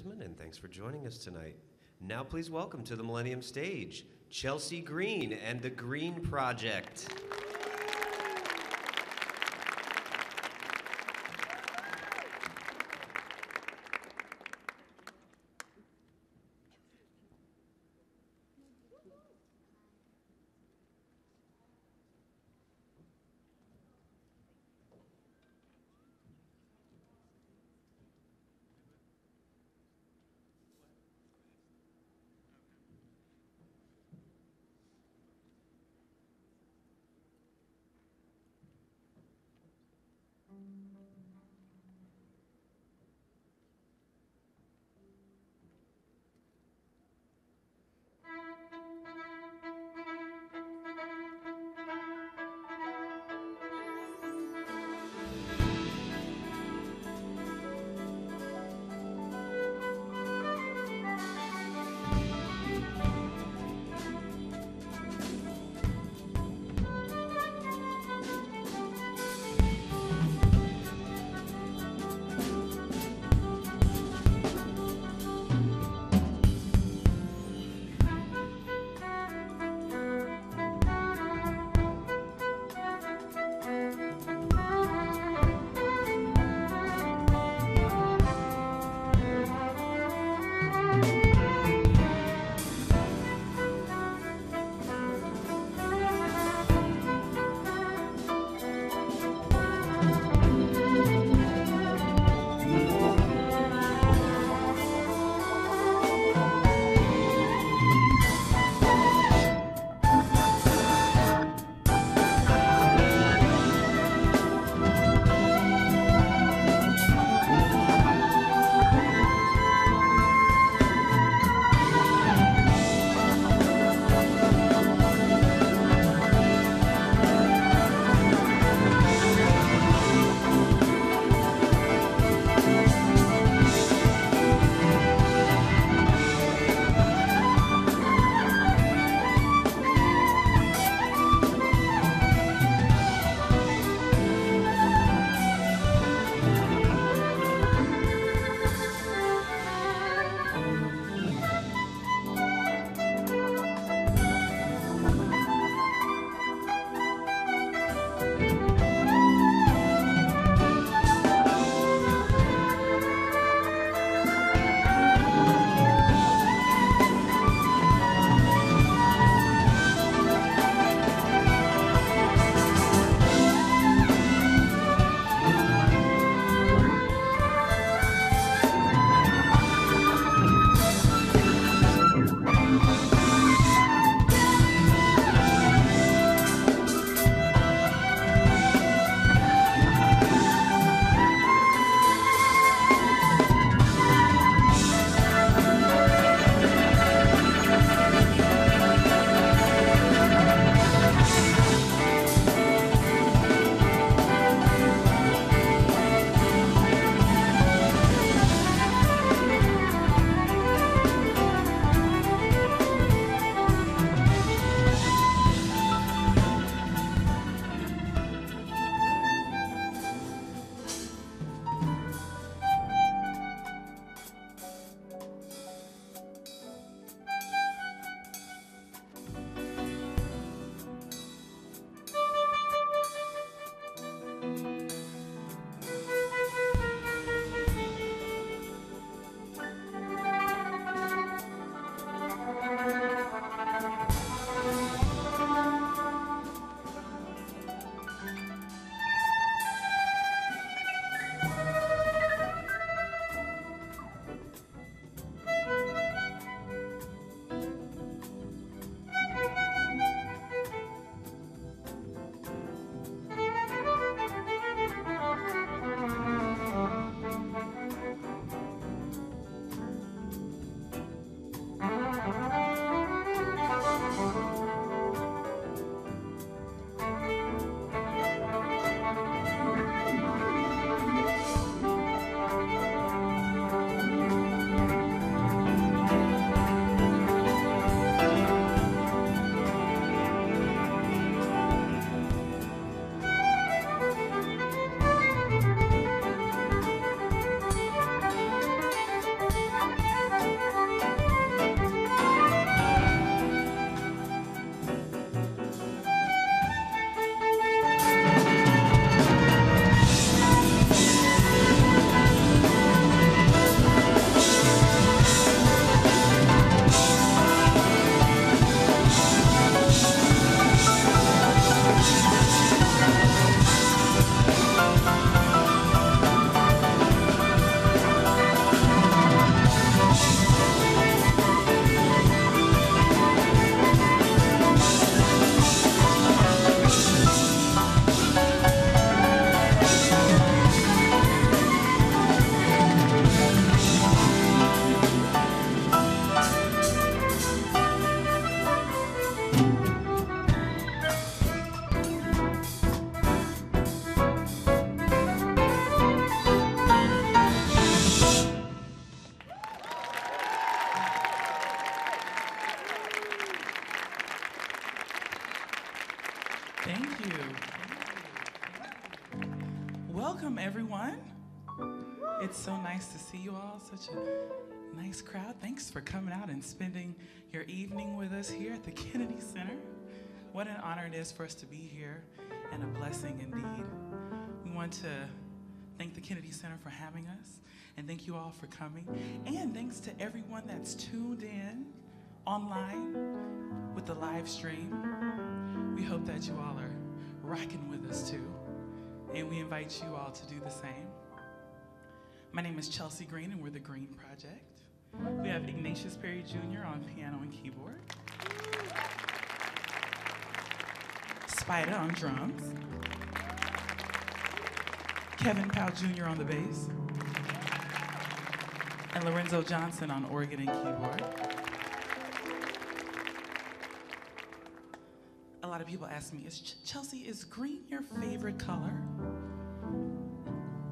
Desmond, and thanks for joining us tonight. Now please welcome to the Millennium Stage, Chelsey Green and the Green Project. Thank you. Welcome, everyone. It's so nice to see you all, such a nice crowd. Thanks for coming out and spending your evening with us here at the Kennedy Center. What an honor it is for us to be here, and a blessing indeed. We want to thank the Kennedy Center for having us, and thank you all for coming. And thanks to everyone that's tuned in online with the live stream. We hope that you all are rocking with us too, and we invite you all to do the same. My name is Chelsey Green, and we're the Green Project. We have Ignatius Perry Jr. on piano and keyboard. Spider on drums. Kevin Powell Jr. on the bass. And Lorenzo Johnson on organ and keyboard. A lot of people ask me, Chelsey, is green your favorite color?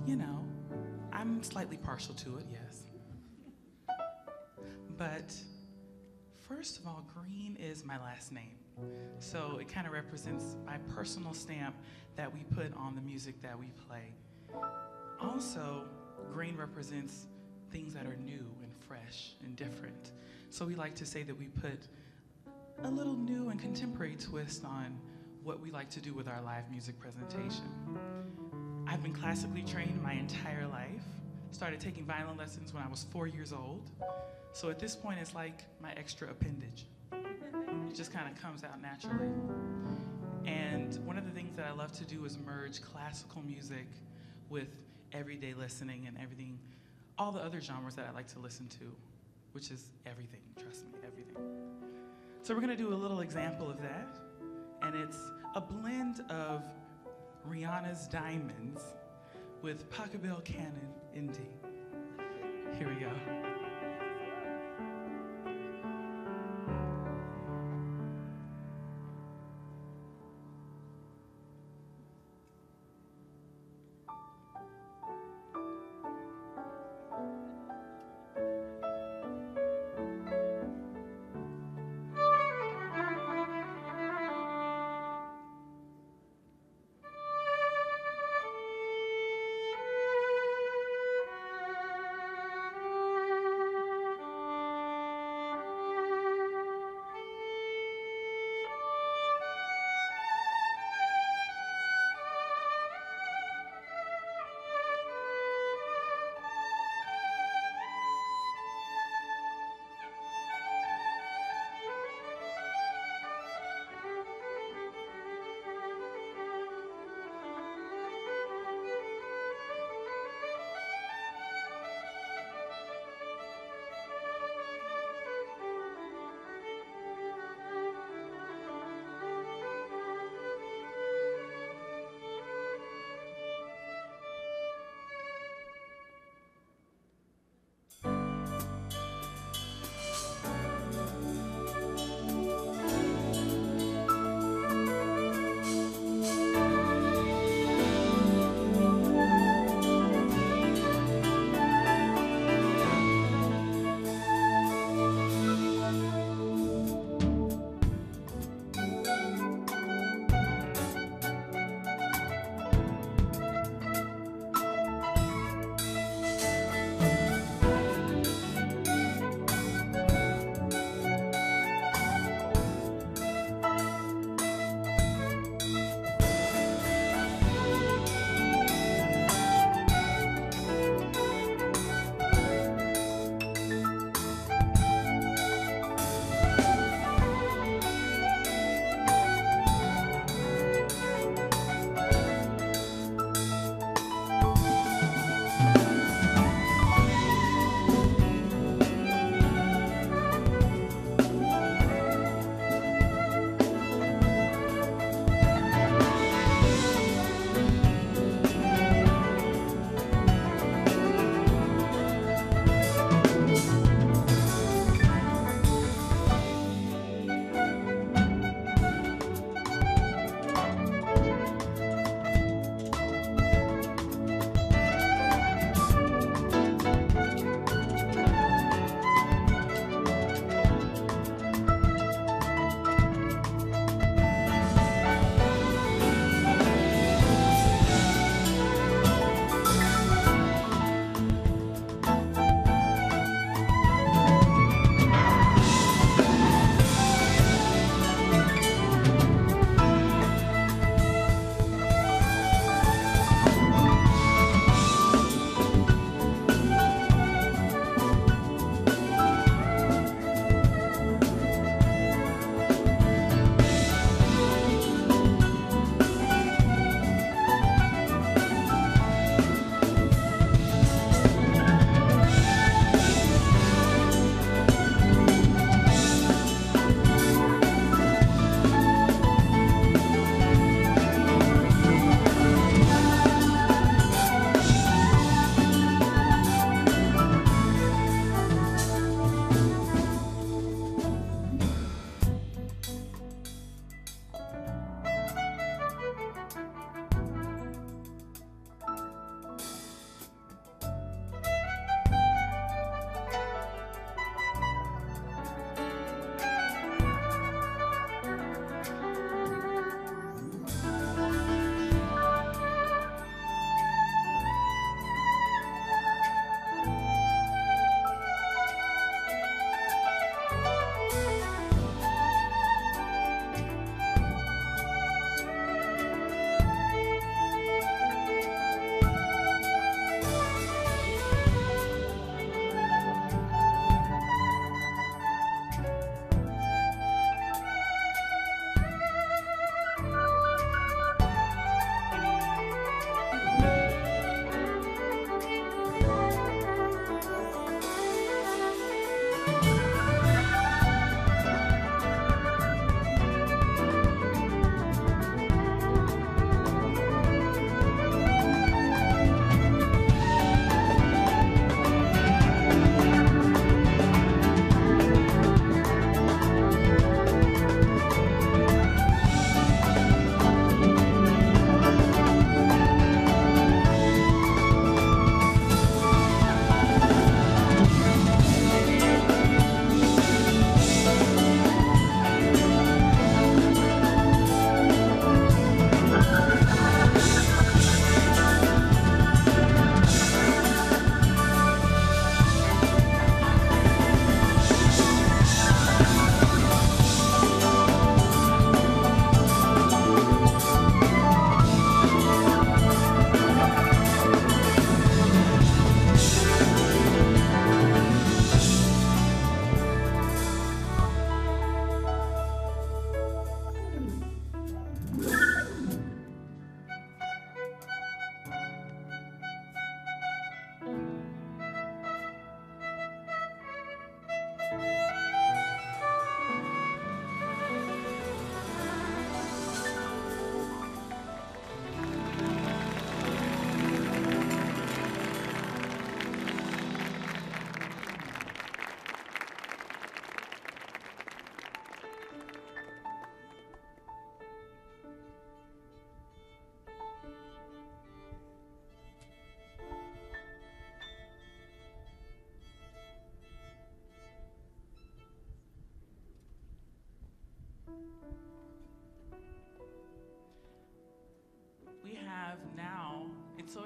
You know, I'm slightly partial to it, yes. But first of all, green is my last name. So it kind of represents my personal stamp that we put on the music that we play. Also, green represents things that are new and fresh and different. So we like to say that we put a little new and contemporary twist on what we like to do with our live music presentation. I've been classically trained my entire life. Started taking violin lessons when I was 4 years old. So at this point, it's like my extra appendage. It just kind of comes out naturally. And one of the things that I love to do is merge classical music with everyday listening and everything, all the other genres that I like to listen to, which is everything, trust me, everything. So we're gonna do a little example of that, and it's a blend of Rihanna's Diamonds with Pachelbel Canon in D. Here we go.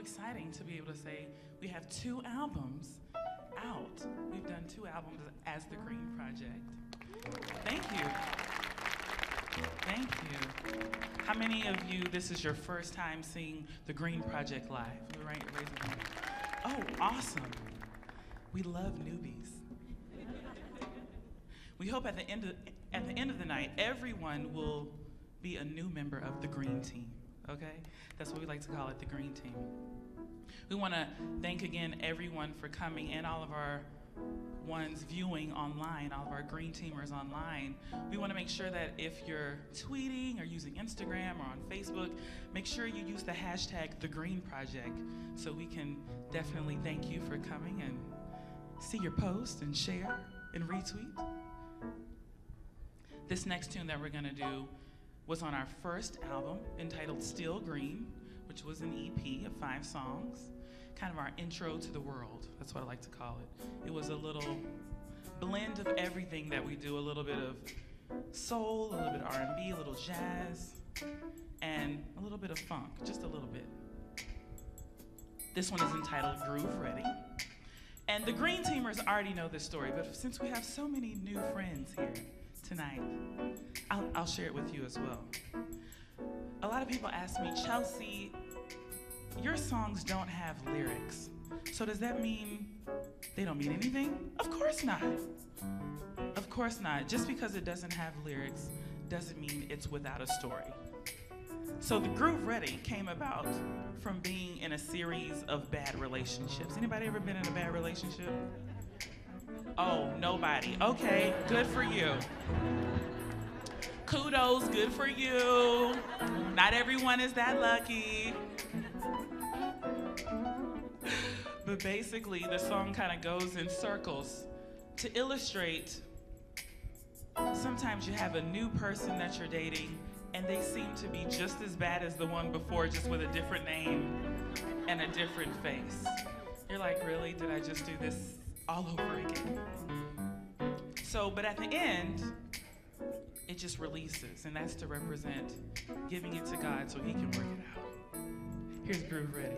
exciting to be able to say we have two albums out. We've done two albums as the Green Project. Thank you. Thank you. How many of you, this is your first time seeing the Green Project live? Right, raise your hand. Oh, awesome. We love newbies. We hope at the end of the night, everyone will be a new member of the Green Team, okay? That's what we like to call it, the Green Team. We wanna thank again everyone for coming and all of our ones viewing online, all of our Green Teamers online. We wanna make sure that if you're tweeting or using Instagram or on Facebook, make sure you use the hashtag #TheGreenProject so we can definitely thank you for coming and see your post and share and retweet. This next tune that we're gonna do was on our first album entitled Still Green, which was an EP of 5 songs, kind of our intro to the world. That's what I like to call it. It was a little blend of everything that we do, a little bit of soul, a little bit of R&B, a little jazz, and a little bit of funk, just a little bit. This one is entitled Groove Ready. And the Green Teamers already know this story, but since we have so many new friends here tonight, I'll share it with you as well. A lot of people ask me, Chelsey, your songs don't have lyrics, so does that mean they don't mean anything? Of course not. Of course not. Just because it doesn't have lyrics doesn't mean it's without a story. So the Groove Ready came about from being in a series of bad relationships. Anybody ever been in a bad relationship? Oh, nobody. Okay, good for you. Kudos, good for you. Not everyone is that lucky. But basically, the song kind of goes in circles to illustrate sometimes you have a new person that you're dating and they seem to be just as bad as the one before, just with a different name and a different face. You're like, really? Did I just do this all over again? So, but at the end, it just releases, and that's to represent giving it to God so he can work it out. Here's Groove Ready.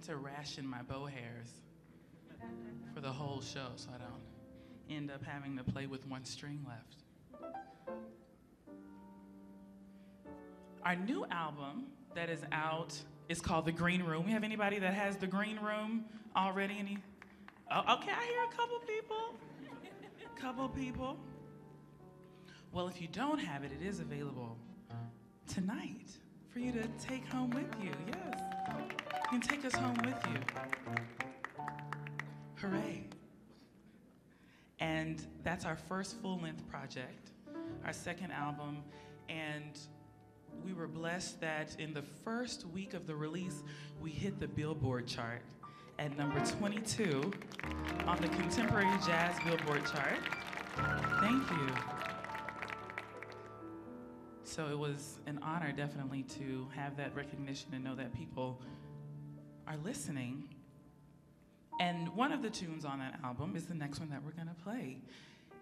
had to ration my bow hairs for the whole show so I don't end up having to play with one string left. Our new album that is out is called The Green Room. We have anybody that has The Green Room already? Any? Oh, okay, I hear a couple people. Well, if you don't have it, it is available tonight for you to take home with you. Yes, you can take us home with you. Hooray. And that's our first full-length project, our second album, and we were blessed that in the first week of the release, we hit the Billboard chart at number 22 on the Contemporary Jazz Billboard chart. Thank you. So it was an honor, definitely, to have that recognition and know that people are listening. And one of the tunes on that album is the next one that we're gonna play.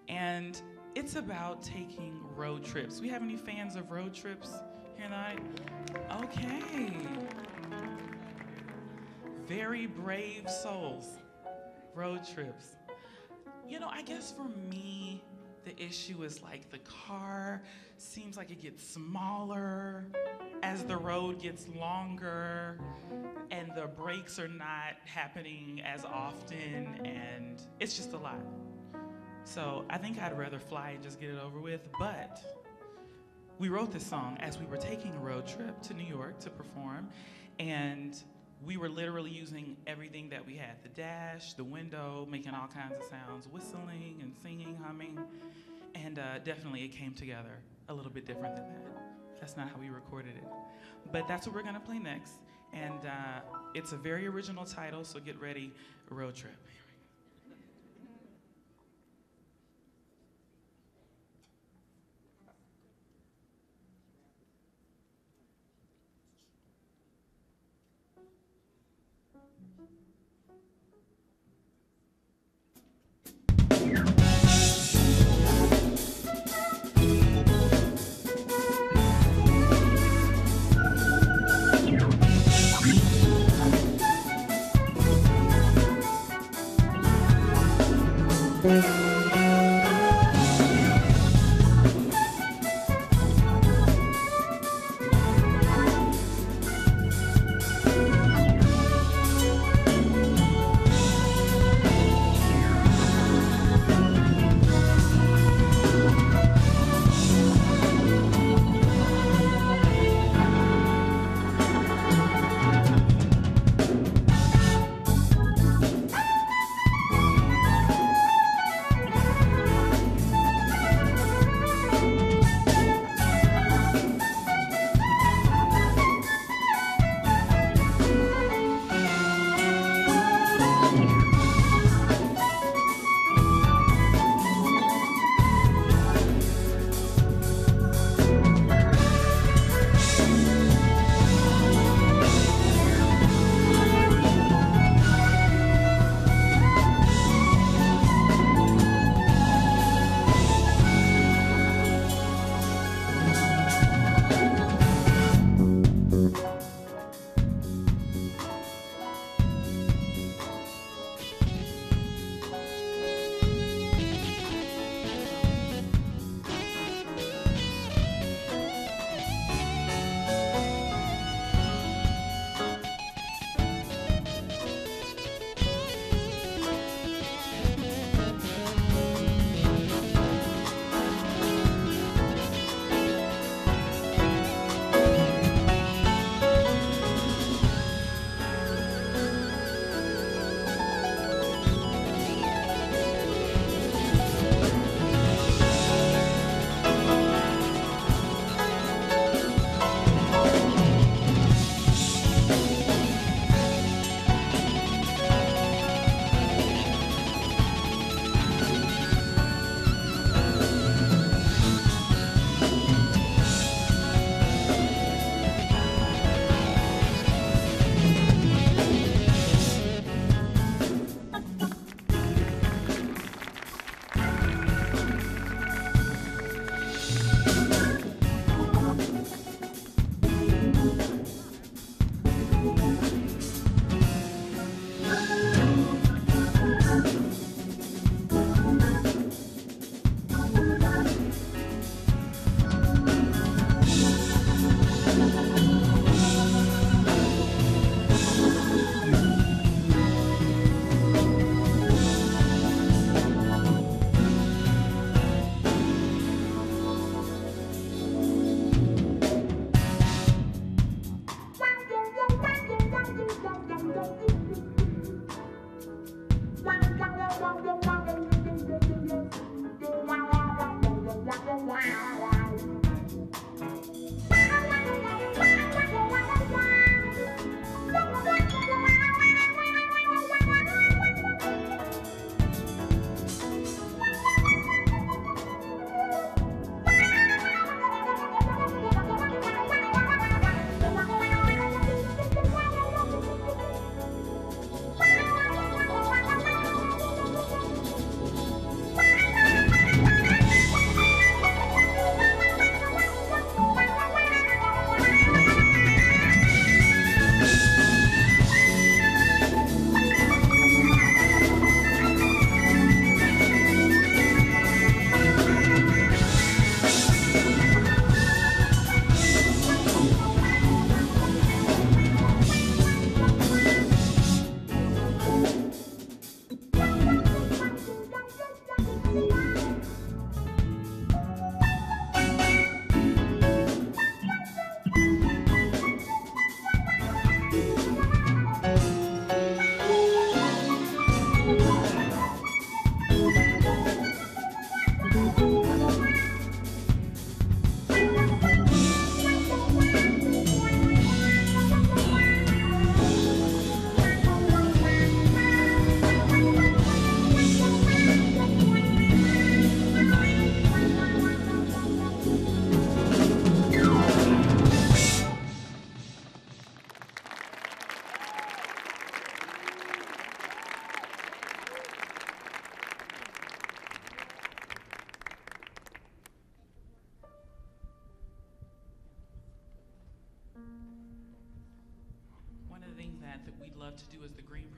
And it's about taking road trips. We have any fans of road trips here tonight? Okay. Very brave souls, road trips. You know, I guess for me, the issue is like the car seems like it gets smaller as the road gets longer and the brakes are not happening as often and it's just a lot. So I think I'd rather fly and just get it over with, but we wrote this song as we were taking a road trip to New York to perform, and we were literally using everything that we had, the dash, the window, making all kinds of sounds, whistling and singing, humming, and definitely it came together a little bit different than that. That's not how we recorded it. But that's what we're gonna play next, and it's a very original title, so get ready, Road Trip.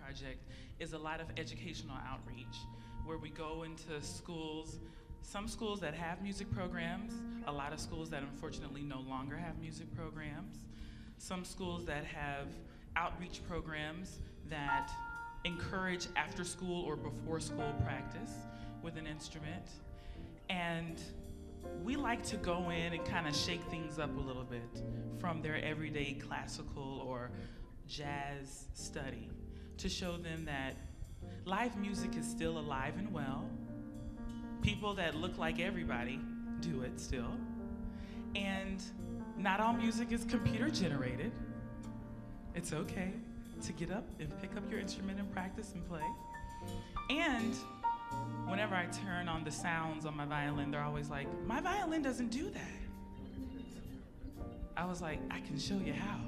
Project is a lot of educational outreach where we go into schools, some schools that have music programs, a lot of schools that unfortunately no longer have music programs, some schools that have outreach programs that encourage after school or before school practice with an instrument. And we like to go in and kind of shake things up a little bit from their everyday classical or jazz study, to show them that live music is still alive and well. People that look like everybody do it still. And not all music is computer generated. It's okay to get up and pick up your instrument and practice and play. And whenever I turn on the sounds on my violin, they're always like, my violin doesn't do that. I was like, I can show you how.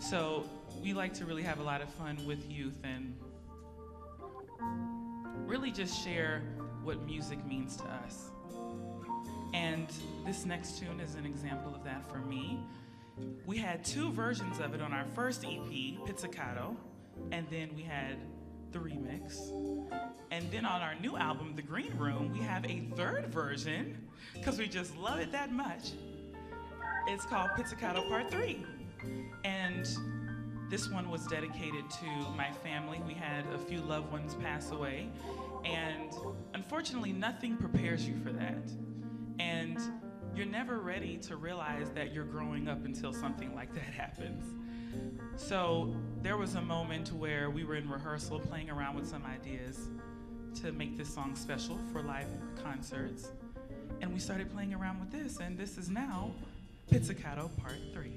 So we like to really have a lot of fun with youth and really just share what music means to us. And this next tune is an example of that for me. We had two versions of it on our first EP, Pizzicato, and then we had the remix. And then on our new album, The Green Room, we have a third version, because we just love it that much. It's called Pizzicato Part 3. And this one was dedicated to my family. We had a few loved ones pass away, and unfortunately, nothing prepares you for that. And you're never ready to realize that you're growing up until something like that happens. So there was a moment where we were in rehearsal playing around with some ideas to make this song special for live concerts. And we started playing around with this, and this is now Pizzicato Part 3.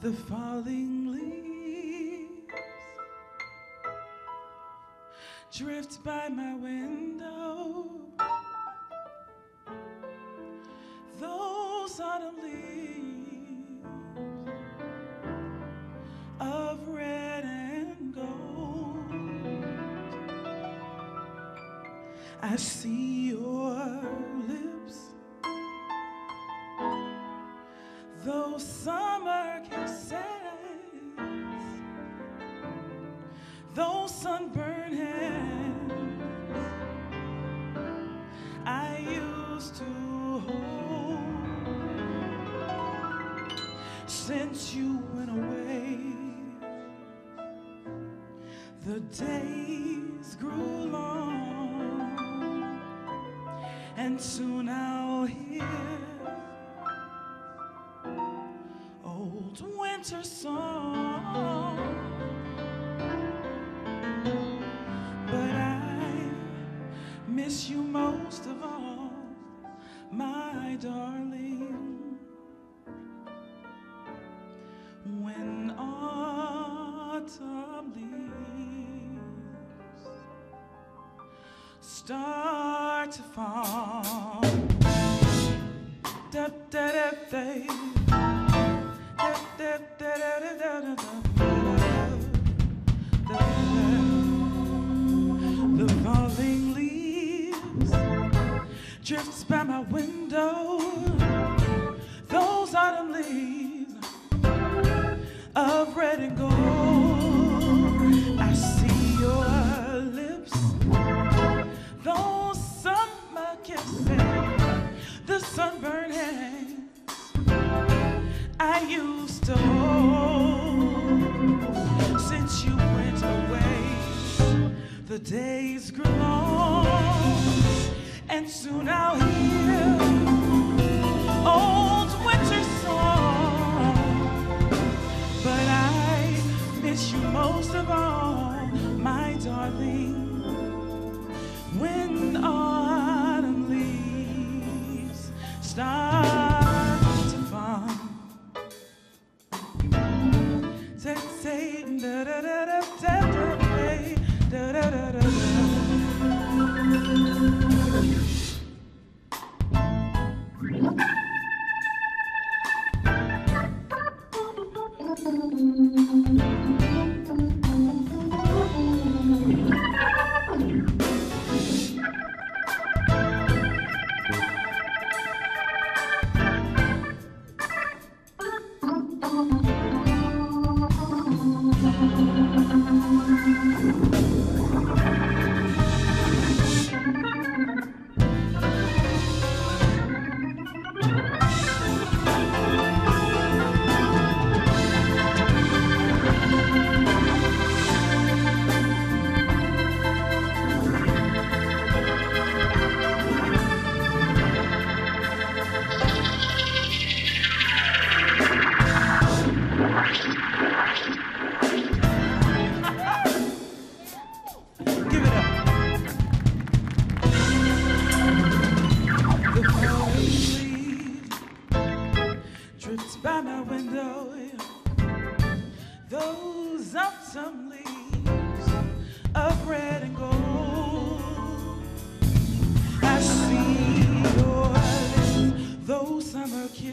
The falling leaves drift by my window. Those autumn leaves of red and gold. I see your lips, those summer kisses, those sunburned hands I used to hold. Since you went away, the days grew long, and soon I'll hear winter song, but I miss you most of all, my darling. When autumn leaves start to fall, da da da da. Da da da da da da. The falling leaves drifts by my window. Those autumn leaves of red and gold. I see your lips, those summer kisses, the sunburned hands I used to hold. Since you went away, the days grew long, and soon I'll hear old winter song. But I miss you most of all, my darling, when autumn leaves start to fall.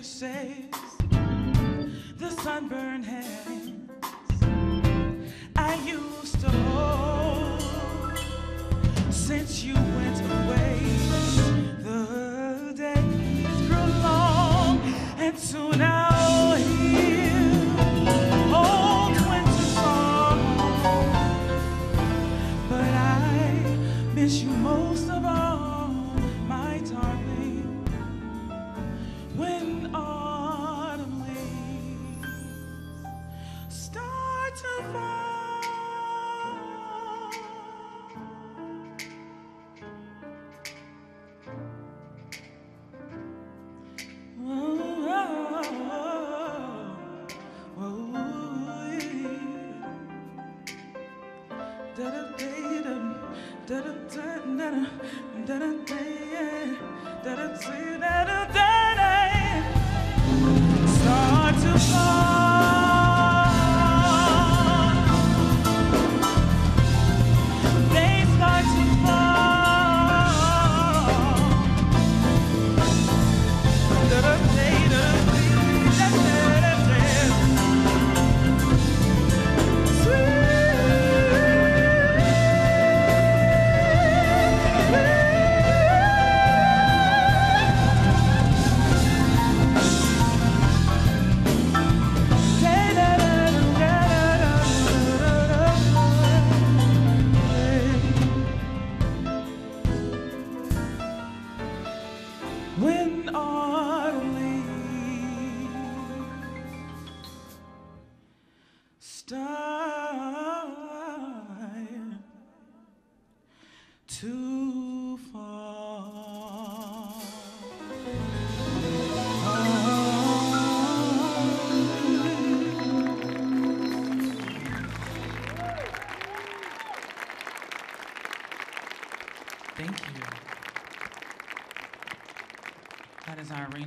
it shakes the sunburned hands I used to hold since you went away. The days grow long and soon I'll hear old winter songs, but I miss you most of all, my darling. When autumn leaves start to fall, whoa, whoa, whoa, yeah. Da da da da da da da da da da da da da da.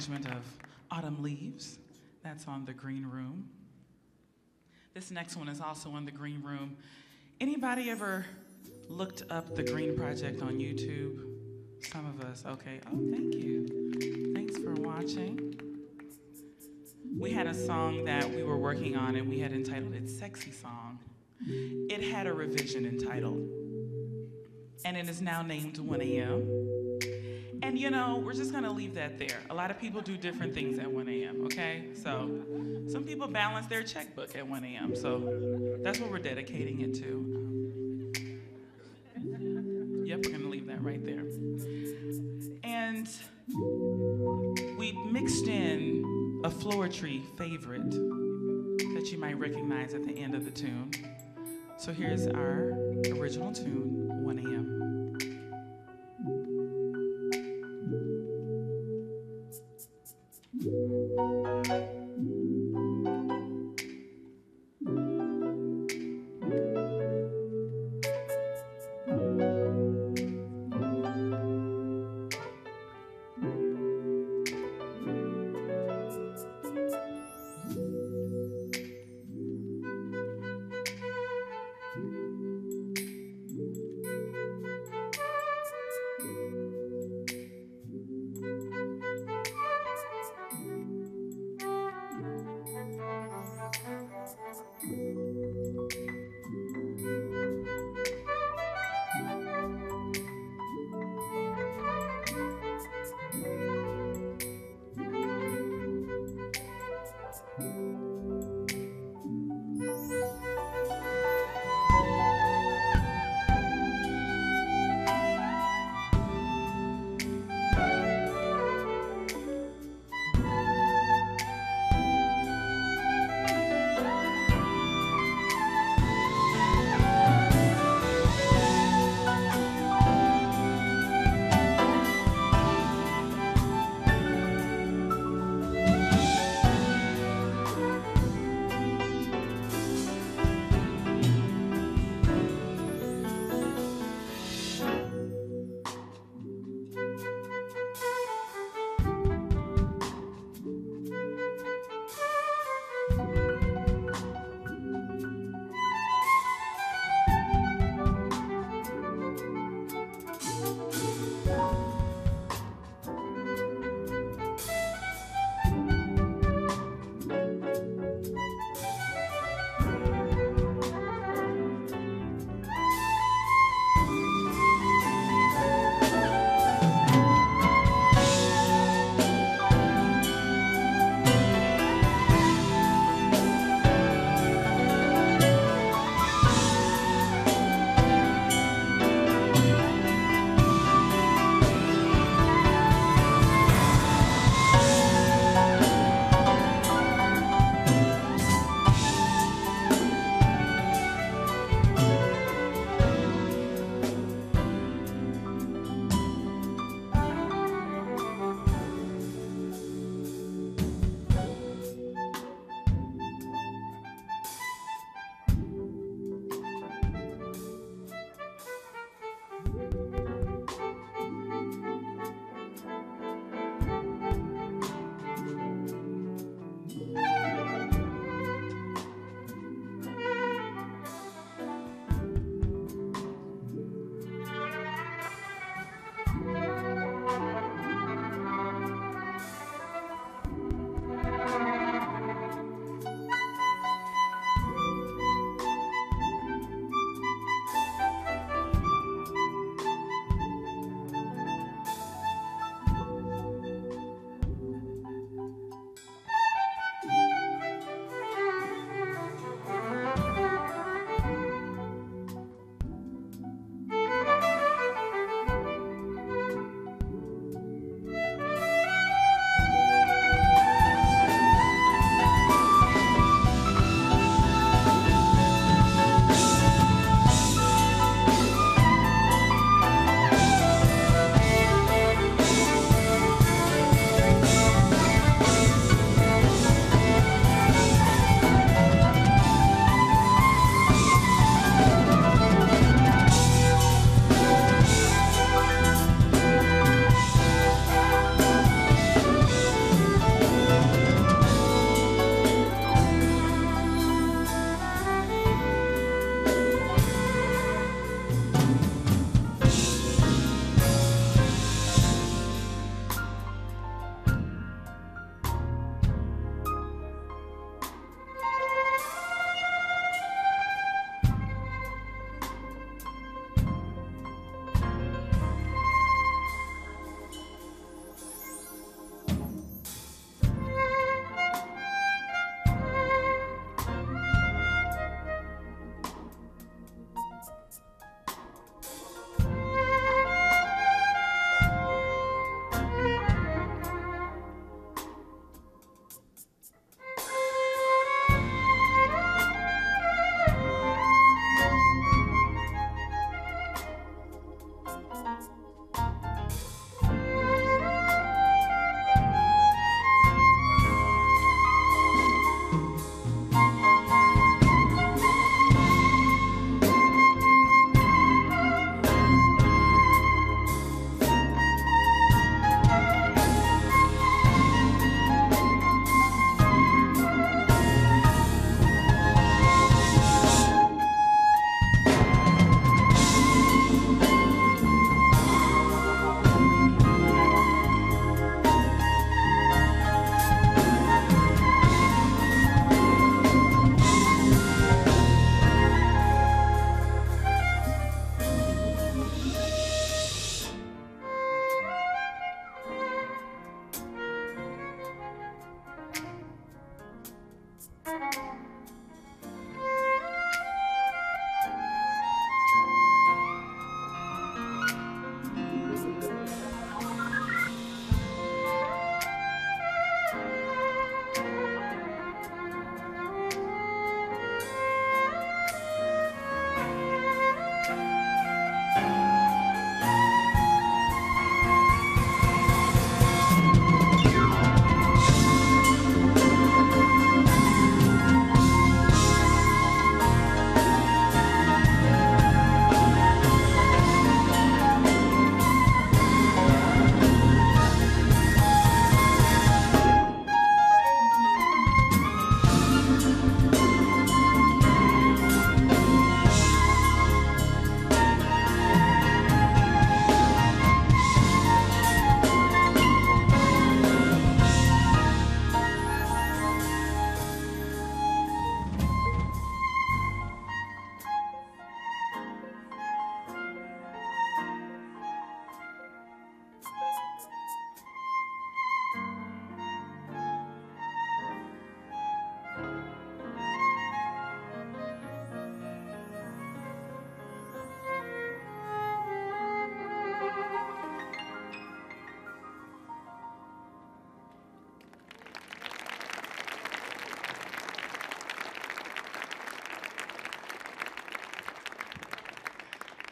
Of Autumn Leaves, that's on the Green Room. This next one is also on the Green Room. Anybody ever looked up the Green Project on YouTube? Some of us, okay. Oh, thank you. Thanks for watching. We had a song that we were working on and we had entitled it Sexy Song. It had a revision entitled, and it is now named 1 AM. And you know, we're just gonna leave that there. A lot of people do different things at 1 a.m., okay? So some people balance their checkbook at 1 a.m., so that's what we're dedicating it to. Yep, we're gonna leave that right there. And we mixed in a Floetry favorite that you might recognize at the end of the tune. So here's our original tune, 1 a.m.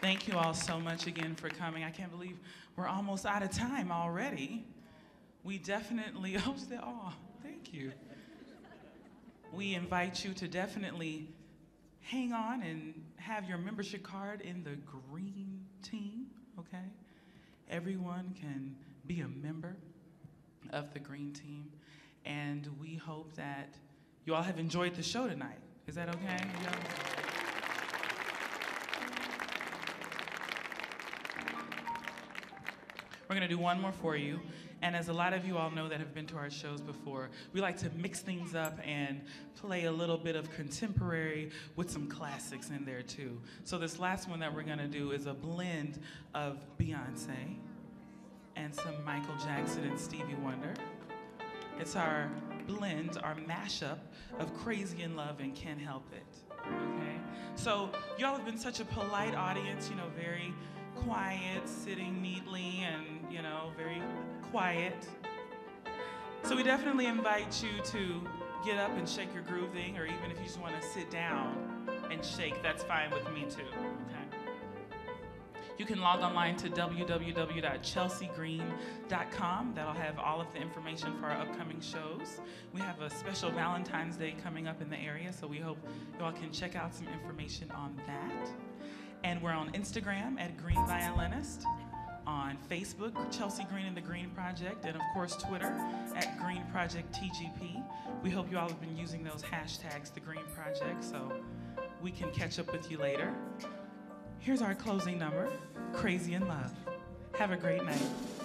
Thank you all so much again for coming. I can't believe we're almost out of time already. We definitely, oh, thank you. We invite you to definitely hang on and have your membership card in the green team, okay? Everyone can be a member of the green team. And we hope that you all have enjoyed the show tonight. Is that okay? Yeah. We're gonna do one more for you. And as a lot of you all know that have been to our shows before, we like to mix things up and play a little bit of contemporary with some classics in there too. So this last one that we're gonna do is a blend of Beyonce and some Michael Jackson and Stevie Wonder. It's our blend, our mashup of Crazy in Love and Can't Help It, okay? So y'all have been such a polite audience, you know, very quiet, sitting neatly and, you know, very quiet. So we definitely invite you to get up and shake your groove thing, or even if you just want to sit down and shake, that's fine with me too, okay? You can log online to www.chelseagreen.com. That'll have all of the information for our upcoming shows. We have a special Valentine's Day coming up in the area, so we hope you all can check out some information on that. And we're on Instagram at Green Violinist, on Facebook, Chelsey Green and the Green Project, and of course Twitter at Green Project TGP. We hope you all have been using those hashtags, the Green Project, so we can catch up with you later. Here's our closing number, Crazy in Love. Have a great night.